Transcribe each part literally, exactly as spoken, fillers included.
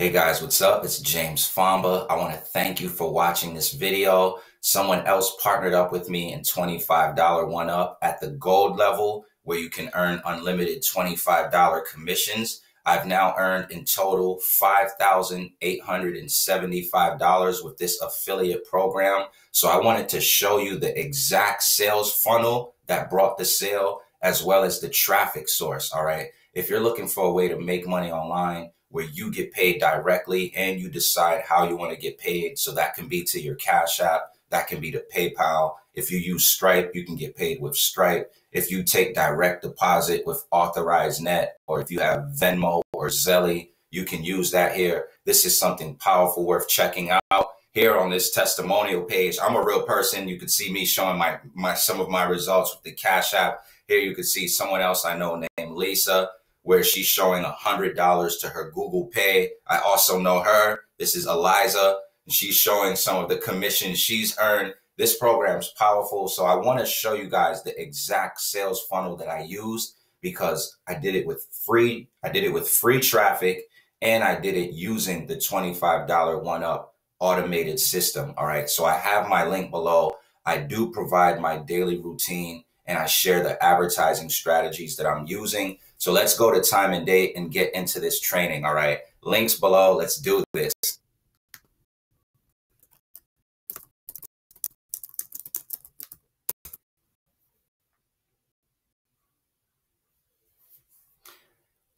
Hey guys, what's up? It's James Fomba. I want to thank you for watching this video. Someone else partnered up with me in twenty-five dollar one up at the gold level where you can earn unlimited twenty-five dollar commissions. I've now earned in total five thousand eight hundred seventy-five dollars with this affiliate program. So I wanted to show you the exact sales funnel that brought the sale as well as the traffic source. All right. If you're looking for a way to make money online, where you get paid directly and you decide how you want to get paid. So that can be to your Cash App, that can be to PayPal. If you use Stripe, you can get paid with Stripe. If you take direct deposit with AuthorizeNet, or if you have Venmo or Zelly, you can use that here. This is something powerful worth checking out. Here on this testimonial page, I'm a real person. You can see me showing my, my some of my results with the Cash App. Here you can see someone else I know named Lisa, where she's showing one hundred dollars to her Google Pay. I also know her. This is Eliza, and she's showing some of the commissions she's earned. This program's powerful, so I want to show you guys the exact sales funnel that I used because I did it with free, I did it with free traffic, and I did it using the twenty-five dollar one up automated system, all right? So I have my link below. I do provide my daily routine, and I share the advertising strategies that I'm using. So let's go to time and date and get into this training, all right? Links below, let's do this.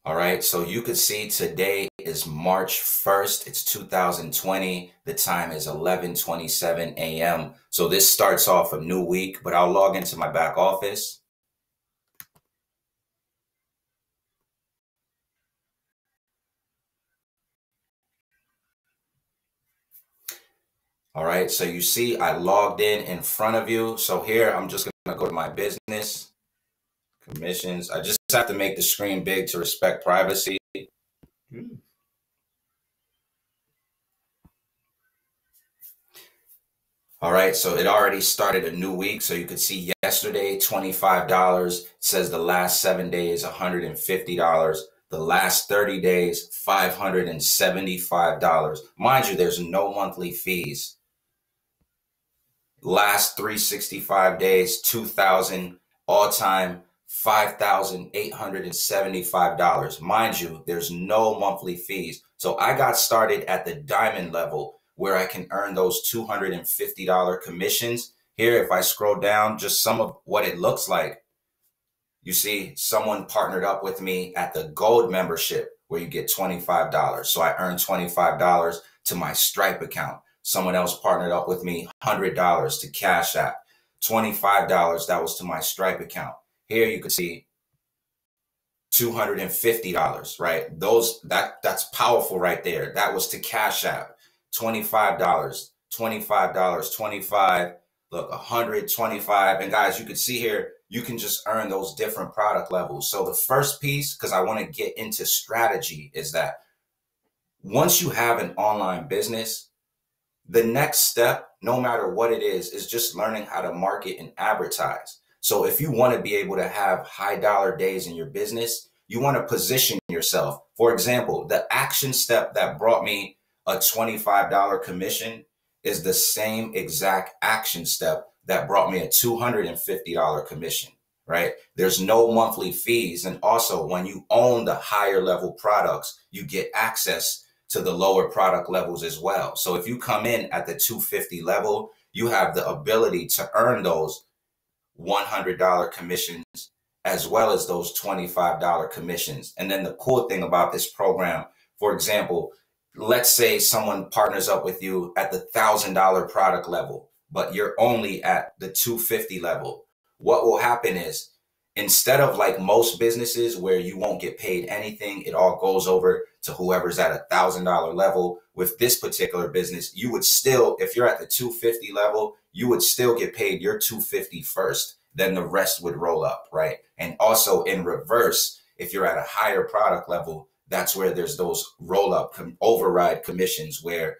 All right, so you can see today is March first, it's two thousand twenty. The time is eleven twenty-seven a m So this starts off a new week, but I'll log into my back office. All right, so you see I logged in in front of you. So here I'm just gonna go to my business, commissions. I just have to make the screen big to respect privacy. Mm. All right, so it already started a new week. So you could see yesterday, twenty-five dollars. It says the last seven days, one hundred fifty dollars. The last thirty days, five hundred seventy-five dollars. Mind you, there's no monthly fees. Last three hundred sixty-five days, two thousand, all time, five thousand eight hundred seventy-five dollars. Mind you, there's no monthly fees. So I got started at the diamond level where I can earn those two hundred fifty dollar commissions. Here, if I scroll down, just some of what it looks like. You see, someone partnered up with me at the gold membership where you get twenty-five dollars. So I earned twenty-five dollars to my Stripe account. Someone else partnered up with me, one hundred dollars to Cash App, twenty-five dollars, that was to my Stripe account. Here you can see two hundred fifty dollars, right? Those that that's powerful right there. That was to Cash App, twenty-five dollars, twenty-five dollars, twenty-five, look, one hundred twenty-five. And guys, you can see here, you can just earn those different product levels. So the first piece, because I want to get into strategy, is that once you have an online business, the next step, no matter what it is, is just learning how to market and advertise. So if you want to be able to have high dollar days in your business, you want to position yourself. For example, the action step that brought me a twenty-five dollar commission is the same exact action step that brought me a two hundred fifty dollar commission, right? There's no monthly fees. And also when you own the higher level products, you get access to the lower product levels as well. So if you come in at the two hundred fifty level, you have the ability to earn those one hundred dollar commissions as well as those twenty-five dollar commissions. And then the cool thing about this program, for example, let's say someone partners up with you at the one thousand dollar product level, but you're only at the two hundred fifty level. What will happen is, instead of like most businesses where you won't get paid anything, it all goes over to whoever's at a one thousand dollar level, with this particular business, you would still, if you're at the two hundred fifty level, you would still get paid your two hundred fifty first, then the rest would roll up, right? And also in reverse, if you're at a higher product level, that's where there's those roll up com override commissions where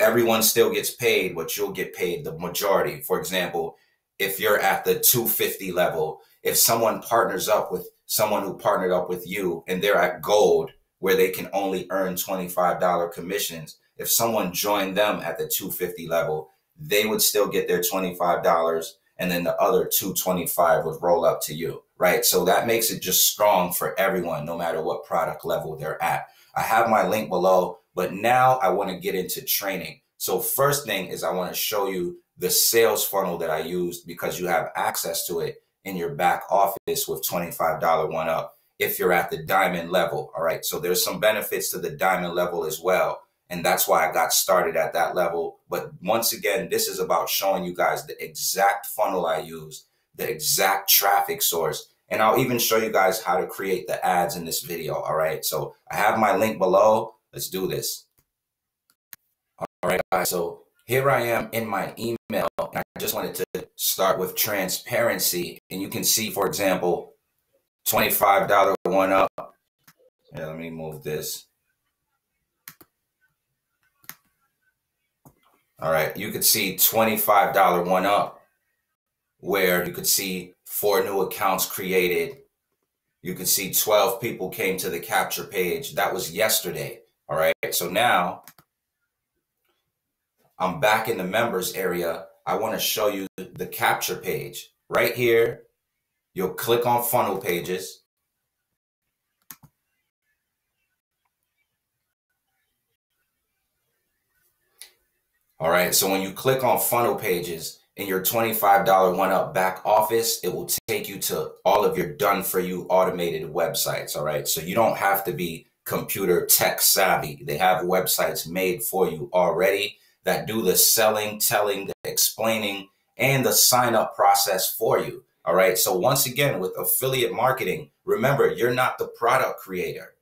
everyone still gets paid, but you'll get paid the majority. For example, if you're at the two hundred fifty level, if someone partners up with someone who partnered up with you and they're at gold, where they can only earn twenty-five dollar commissions. If someone joined them at the two fifty level, they would still get their twenty-five dollars, and then the other two twenty-five would roll up to you, right? So that makes it just strong for everyone, no matter what product level they're at. I have my link below, but now I want to get into training. So first thing is I want to show you the sales funnel that I used, because you have access to it in your back office with twenty-five dollar one up if you're at the diamond level. All right, so there's some benefits to the diamond level as well, and that's why I got started at that level. But once again, this is about showing you guys the exact funnel I used, the exact traffic source, and I'll even show you guys how to create the ads in this video. All right, so I have my link below. Let's do this. All right, guys, so here I am in my email, and I just wanted to start with transparency. And you can see, for example, twenty-five dollar one up. Yeah, let me move this. All right, you could see twenty-five dollar one up, where you could see four new accounts created. You could see twelve people came to the capture page. That was yesterday. All right, so now I'm back in the members area. I want to show you the capture page right here. You'll click on funnel pages. All right, so when you click on funnel pages in your twenty-five dollar one up back office, it will take you to all of your done for you automated websites. All right, so you don't have to be computer tech savvy. They have websites made for you already that do the selling, telling, the explaining, and the sign up process for you. All right, so once again, with affiliate marketing, remember, you're not the product creator.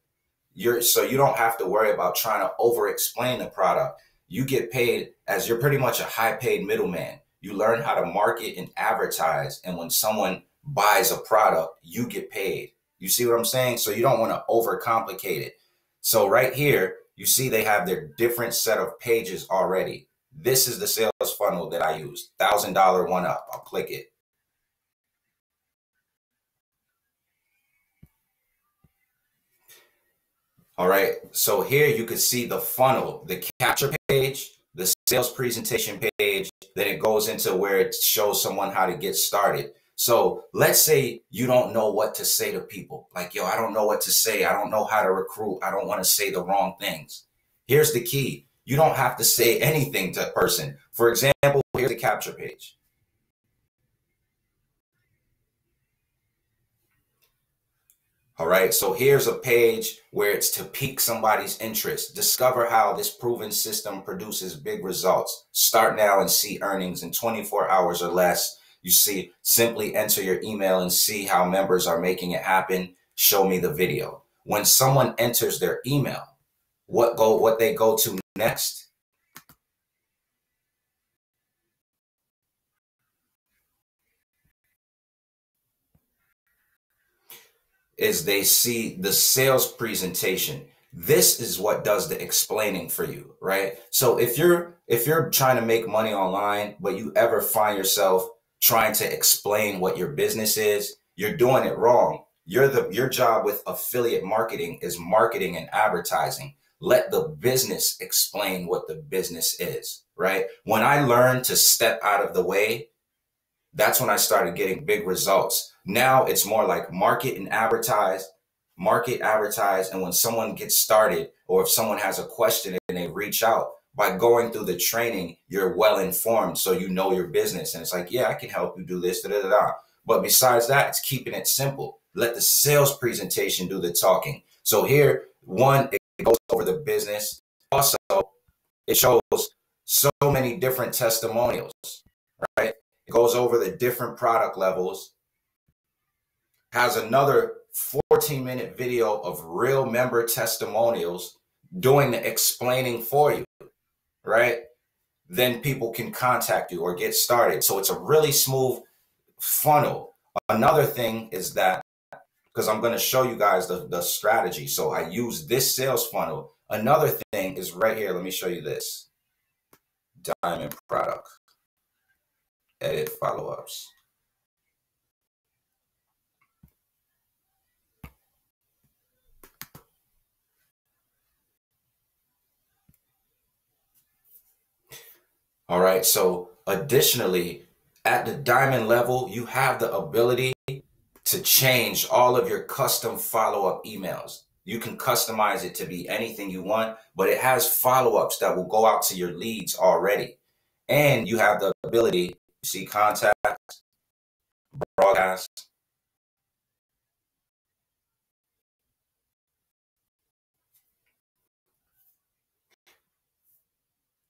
You're, so you don't have to worry about trying to over explain the product. You get paid as you're pretty much a high paid middleman. You learn how to market and advertise. And when someone buys a product, you get paid. You see what I'm saying? So you don't want to overcomplicate it. So right here, you see they have their different set of pages already. This is the sales funnel that I used. one thousand dollar one up. I'll click it. All right. So here you can see the funnel, the capture page, the sales presentation page. Then it goes into where it shows someone how to get started. So let's say you don't know what to say to people. Like, yo, I don't know what to say. I don't know how to recruit. I don't want to say the wrong things. Here's the key. You don't have to say anything to a person. For example, here's the capture page. All right, so here's a page where it's to pique somebody's interest. Discover how this proven system produces big results. Start now and see earnings in twenty-four hours or less. You see, simply enter your email and see how members are making it happen. Show me the video. When someone enters their email, what go what they go to next? Is they see the sales presentation. This is what does the explaining for you, right? So if you're if you're trying to make money online, but you ever find yourself trying to explain what your business is, you're doing it wrong. You're the your job with affiliate marketing is marketing and advertising. Let the business explain what the business is, right? When I learned to step out of the way, that's when I started getting big results. Now it's more like market and advertise, market, advertise. And when someone gets started, or if someone has a question and they reach out, by going through the training, you're well informed. So you know your business, and it's like, yeah, I can help you do this, da, da, da, da. But besides that, it's keeping it simple. Let the sales presentation do the talking. So here, one, it goes over the business. Also, it shows so many different testimonials, right? It goes over the different product levels, has another fourteen minute video of real member testimonials doing the explaining for you, right? Then people can contact you or get started. So it's a really smooth funnel. Another thing is that, because I'm going to show you guys the, the strategy. So I use this sales funnel. Another thing is right here. Let me show you this. Diamond product. Edit follow-ups. All right. So additionally, at the diamond level, you have the ability to change all of your custom follow-up emails. You can customize it to be anything you want, but it has follow-ups that will go out to your leads already. And you have the ability to see contacts, broadcasts,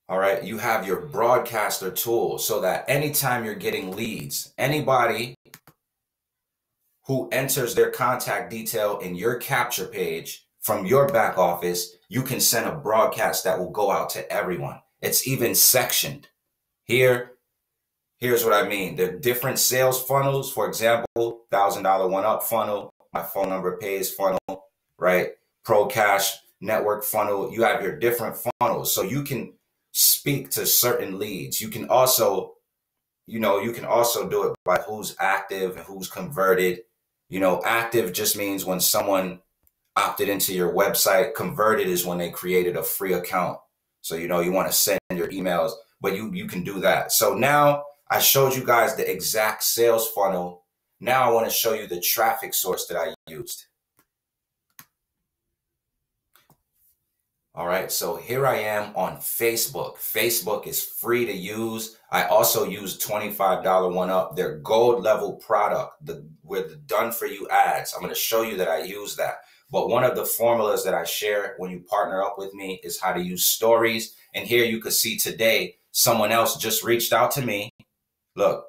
all right, you have your broadcaster tool so that anytime you're getting leads, anybody who enters their contact detail in your capture page from your back office, you can send a broadcast that will go out to everyone. It's even sectioned. Here, here's what I mean. There are different sales funnels. For example, one thousand dollar one up funnel, my phone number pays funnel, right? Pro Cash Network funnel. You have your different funnels. So you can speak to certain leads. You can also, you know, you can also do it by who's active and who's converted. You know, active just means when someone opted into your website. Converted is when they created a free account. So, you know, you want to send your emails, but you, you can do that. So now I showed you guys the exact sales funnel. Now I want to show you the traffic source that I used. All right, so here I am on Facebook. Facebook is free to use. I also use twenty-five dollar one up, their gold level product, the, with the done for you ads. I'm gonna show you that I use that. But one of the formulas that I share when you partner up with me is how to use stories. And here you could see today, someone else just reached out to me. Look,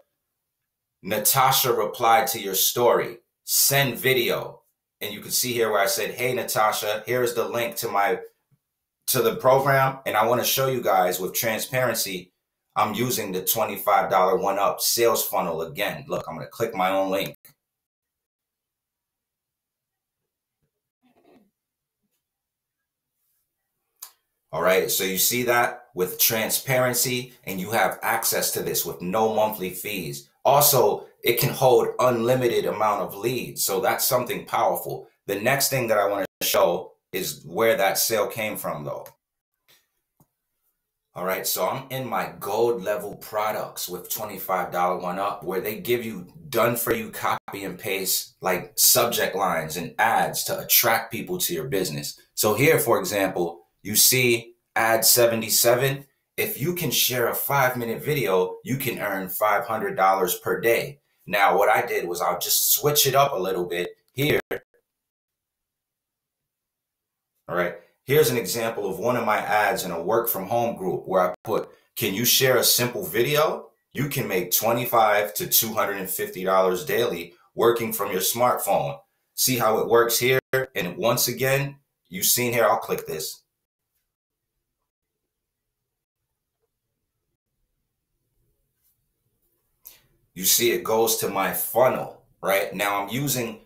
Natasha replied to your story, send video. And you can see here where I said, hey, Natasha, here's the link to my to the program, and I want to show you guys with transparency, I'm using the twenty-five dollar one up sales funnel again. Look, I'm going to click my own link. All right, so you see that with transparency, and you have access to this with no monthly fees. Also, it can hold unlimited amount of leads, so that's something powerful. The next thing that I want to show is where that sale came from though. All right, so I'm in my gold level products with twenty-five dollar one up where they give you done for you copy and paste like subject lines and ads to attract people to your business. So here, for example, you see ad seventy-seven. If you can share a five minute video, you can earn five hundred dollars per day. Now what I did was I'll just switch it up a little bit here. All right, here's an example of one of my ads in a work from home group where I put, can you share a simple video? You can make twenty-five to two hundred fifty dollars daily working from your smartphone. See how it works here? And once again, you've seen here, I'll click this. You see it goes to my funnel, right? Now I'm using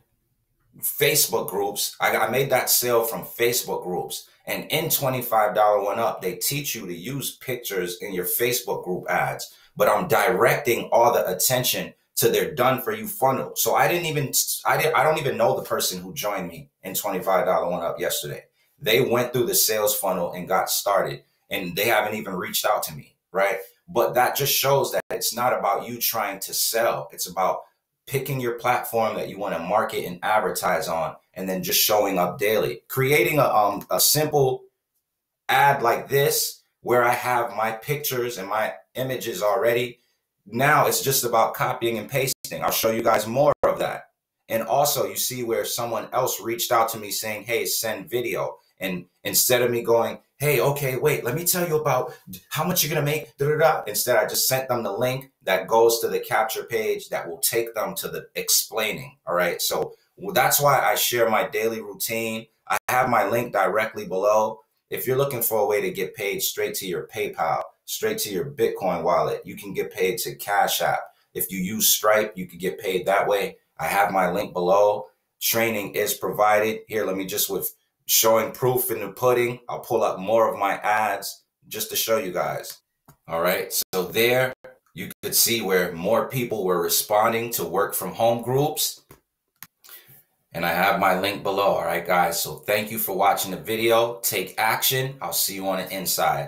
Facebook groups. I, I made that sale from Facebook groups, and in twenty-five dollar one up, they teach you to use pictures in your Facebook group ads, but I'm directing all the attention to their done for you funnel. So I didn't even, I didn't, I don't even know the person who joined me in twenty-five dollar one up yesterday. They went through the sales funnel and got started, and they haven't even reached out to me, right? But that just shows that it's not about you trying to sell. It's about picking your platform that you want to market and advertise on, and then just showing up daily. Creating a, um, a simple ad like this, where I have my pictures and my images already. Now it's just about copying and pasting. I'll show you guys more of that. And also you see where someone else reached out to me saying, hey, send video. And instead of me going, hey, okay, wait, let me tell you about how much you're gonna make, da, da, da. Instead, I just sent them the link that goes to the capture page that will take them to the explaining, all right? So well, that's why I share my daily routine. I have my link directly below. If you're looking for a way to get paid straight to your PayPal, straight to your Bitcoin wallet, you can get paid to Cash App. If you use Stripe, you can get paid that way. I have my link below. Training is provided. Here, let me just with showing proof in the pudding. I'll pull up more of my ads just to show you guys. All right, so there you could see where more people were responding to work from home groups. And I have my link below, all right, guys? So thank you for watching the video. Take action. I'll see you on the inside.